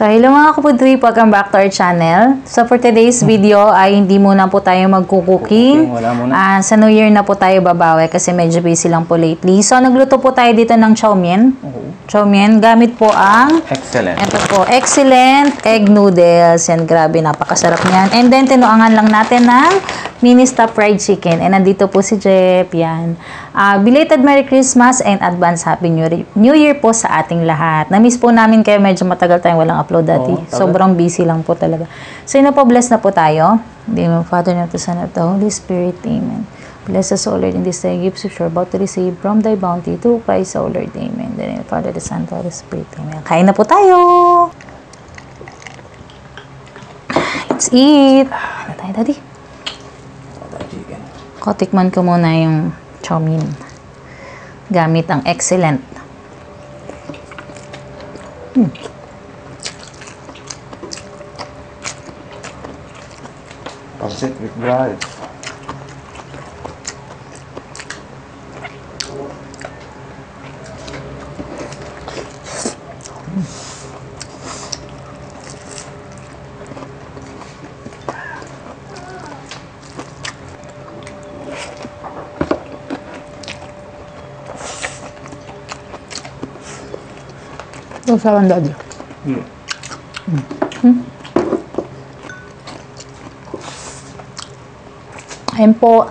So, hello mga kapudrip! Welcome back to our channel. So, for today's video ay hindi muna po tayo magkukuking. Sa New Year na po tayo babawi kasi medyo busy lang po lately. So, nagluto po tayo dito ng chow mein. Chow mein, gamit po ang Excellent. Ito po, Excellent egg noodles. Yan, grabe, napakasarap niyan. And then, tinuangan lang natin ng Mini Stop fried chicken. And nandito po si Jeff. Yan. Belated Merry Christmas and advance Happy New Year po sa ating lahat. Na-miss po namin kayo, medyo matagal tayong walang upload dati. Sobrang busy lang po talaga. So, bless na po tayo. Father, na to Son, of the Holy Spirit. Amen. Bless us, O Lord, in this day, gifts which we're about to receive from thy bounty to Christ, O Lord. Amen. The name of Father, the Son, the Holy Spirit. Amen. Kain na po tayo! Let's eat! Ano tayo, Daddy? Tikman ko muna yung chow mein. Gamit ang Excellent. Pancit with bread. Sarap ng daddy. Ayan po.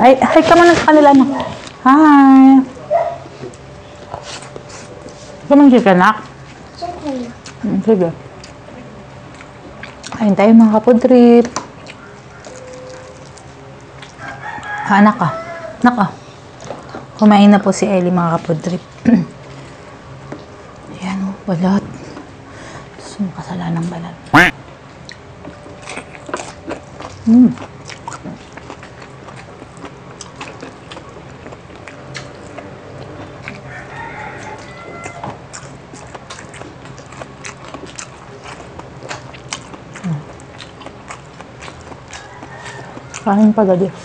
Ay, hi ka muna sa kanila na. Hi! Ito mong chicken, nak? Sige. Kain tayo mga kapudrip. Anak ka. Nak ka. Kumain na po si Ellie mga kapudrip. Ayan o, balot. Gusto mo kasalanang balat. Kain pa dali. Ito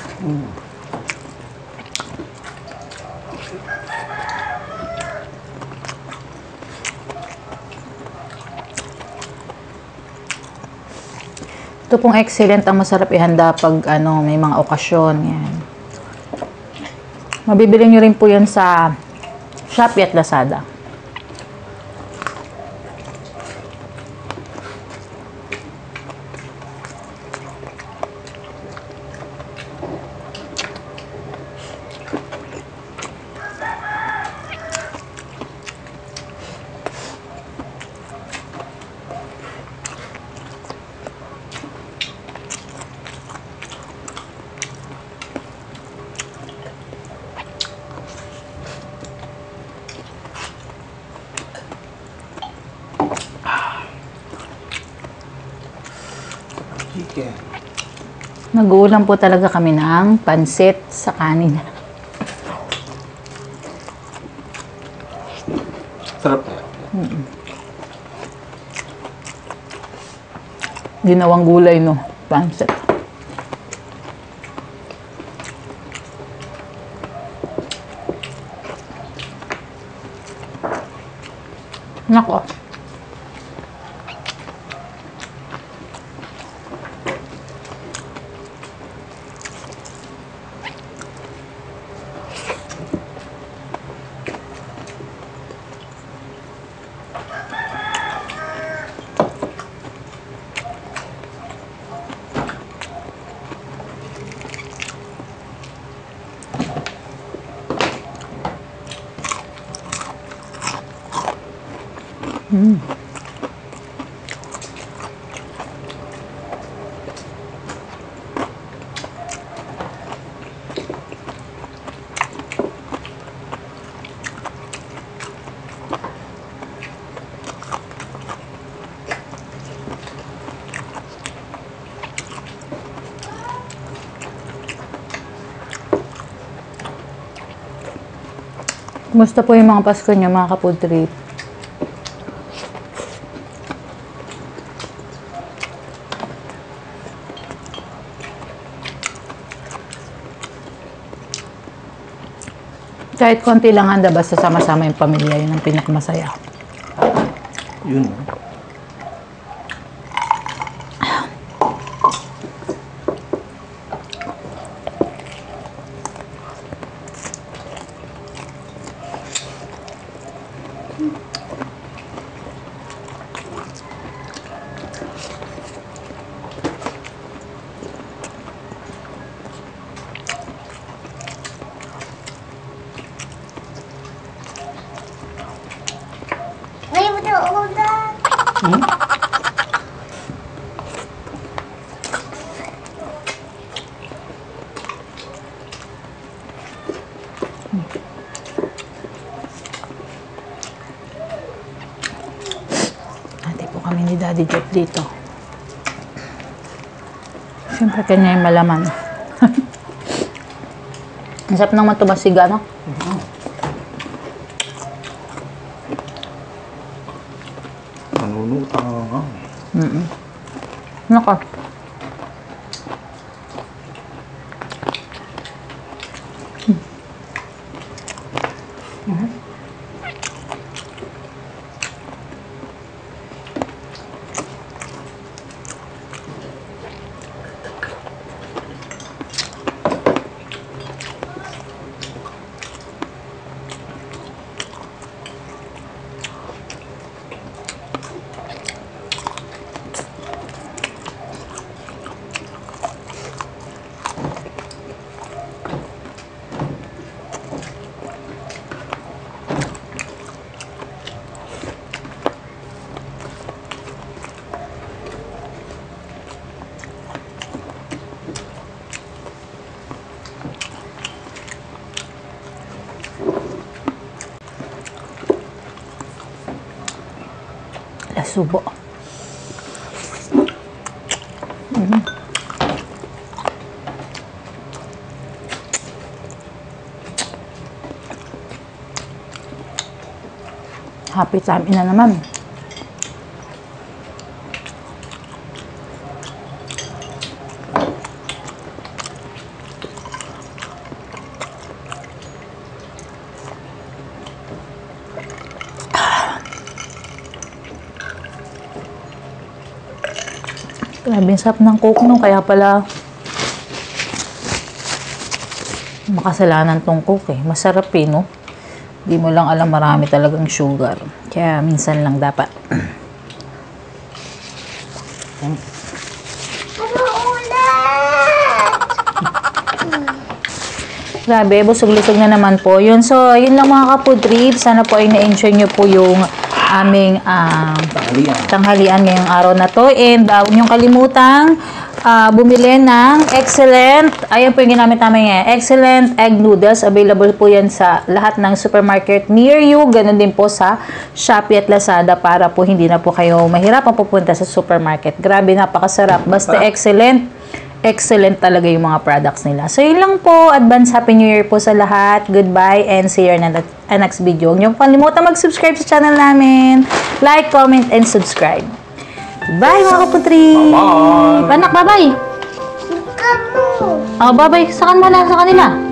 pong Excellent ang masarap ihanda pag may mga okasyon. Yan. Mabibili nyo rin po yan sa Shopee at Lazada. Nag-uulam po talaga kami ng pansit sa kanin. Sarap na. Ginawang gulay, no? Pansit. Nako. Kumusta po yung mga Pasko niyo, mga ka-food trip? Kahit konti lang handa, basta sama-sama yung pamilya, yun ang pinakamasaya. Yun. Ate po kami ni Daddy Jeff dito. Siyempre kanya yung malaman. Ang sarap ng matumasiga, no? Nanunutang nga. Naka. Subo. Happy time na naman. Grabe, sarap ng coke nung, kaya pala makasalanan tong coke eh. Masarap eh, no? Di mo lang alam, marami talagang sugar. Kaya minsan lang dapat. Grabe, busog-lusog na naman po. Yun, so, yun lang mga ka-food trip. Sana po ay na-enjoy nyo po yung aming tanghalian ngayong araw na to, and huwag niyong kalimutang bumili ng Excellent. Ayan po yung ginamit namin ngayon, Excellent egg noodles. Available po yan sa lahat ng supermarket near you, ganun din po sa Shopee at Lazada, para po hindi na po kayo mahirap ang pupunta sa supermarket. Grabe, napakasarap, basta Excellent excellent talaga yung mga products nila. So, yun lang po. Advance Happy New Year po sa lahat. Goodbye and see you in the next video. Huwag niyong kalimutan mag-subscribe sa channel namin. Like, comment, and subscribe. Bye mga kaputri! Bye-bye! Panak, bye-bye! Oh, bye-bye! Sa kanila!